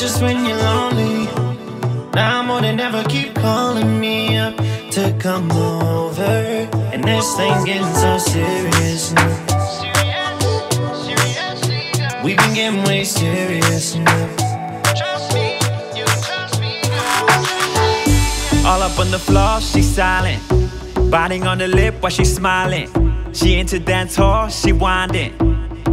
just when you're lonely. Now more than ever keep calling me up to come over. And this thing's getting so serious now. We've been getting way serious now. Trust me, you can trust me now. All up on the floor, she's silent. Biting on the lip while she's smiling. She into dance hall, she winding.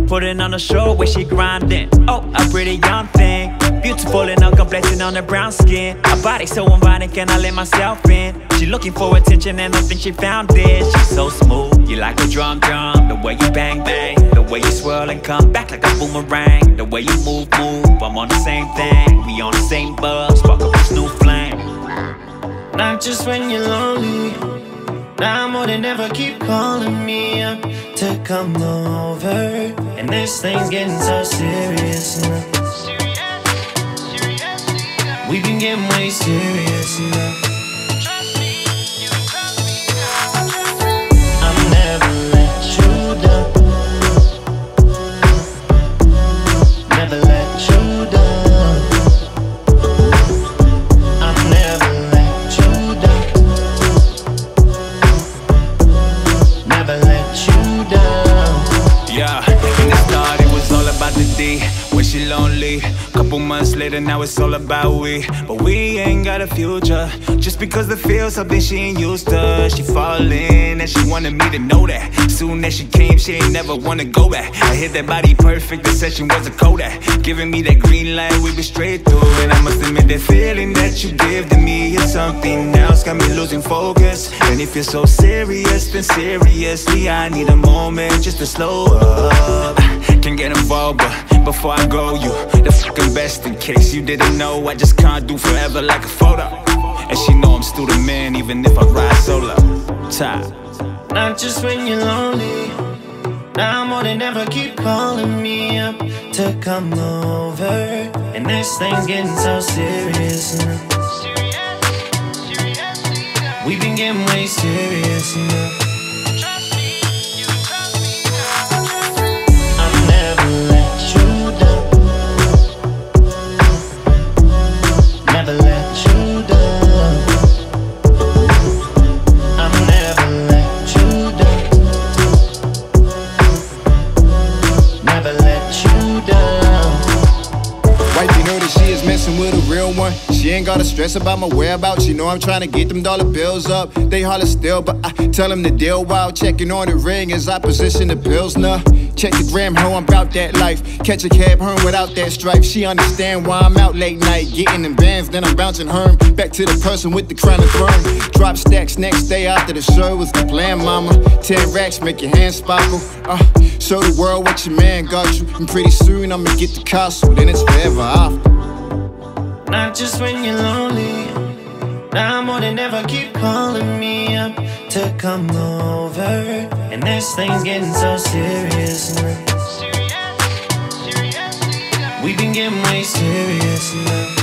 Putting on a show where she grinding. Oh, a pretty young thing, beautiful and her complexion on her brown skin. Her body so inviting, can I let myself in? She looking for attention and I think she found it. She's so smooth, you like a drum. The way you bang bang, the way you swirl and come back like a boomerang. The way you move, I'm on the same thing. We on the same buzz, spark up this new flame. Not just when you're lonely. Now more than ever keep calling me up to come over. And this thing's getting so serious now. We've been getting way serious now. Trust me, you can trust me now. I'll never let you down. Never let you down. When she lonely, couple months later, now it's all about we. But we ain't got a future, just because the feels something she ain't used to. She falling and she wanted me to know that. Soon as she came, she ain't never wanna go back. I hit that body perfect, the session was a Kodak. Giving me that green light, we be straight through. And I must admit that feeling that you give to me is something else, got me losing focus. And if you're so serious, then seriously I need a moment just to slow up. Can get involved, but before I go, you the fucking best. In case you didn't know, I just can't do forever like a photo. And she know I'm still the man, even if I ride solo. Time. Not just when you're lonely. Now more than ever keep calling me up to come over. And this thing's getting so serious now. We've been getting way serious now. She ain't gotta stress about my whereabouts. She know I'm tryna get them dollar bills up. They holler still, but I tell them the deal while checking on the ring as I position the bills now. Check the gram, ho, I'm bout that life. Catch a cab home without that strife. She understand why I'm out late night. Getting in bands, then I'm bouncing her back to the person with the crown of burn. Drop stacks next day after the show was the plan, mama. 10 racks, make your hands sparkle. Show the world what your man got you. And pretty soon I'ma get the castle, then it's forever after. Not just when you're lonely. Now more than ever keep calling me up to come over. And this thing's getting so serious now. We've been getting way serious now.